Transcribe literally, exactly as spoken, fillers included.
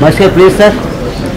Much please, sir.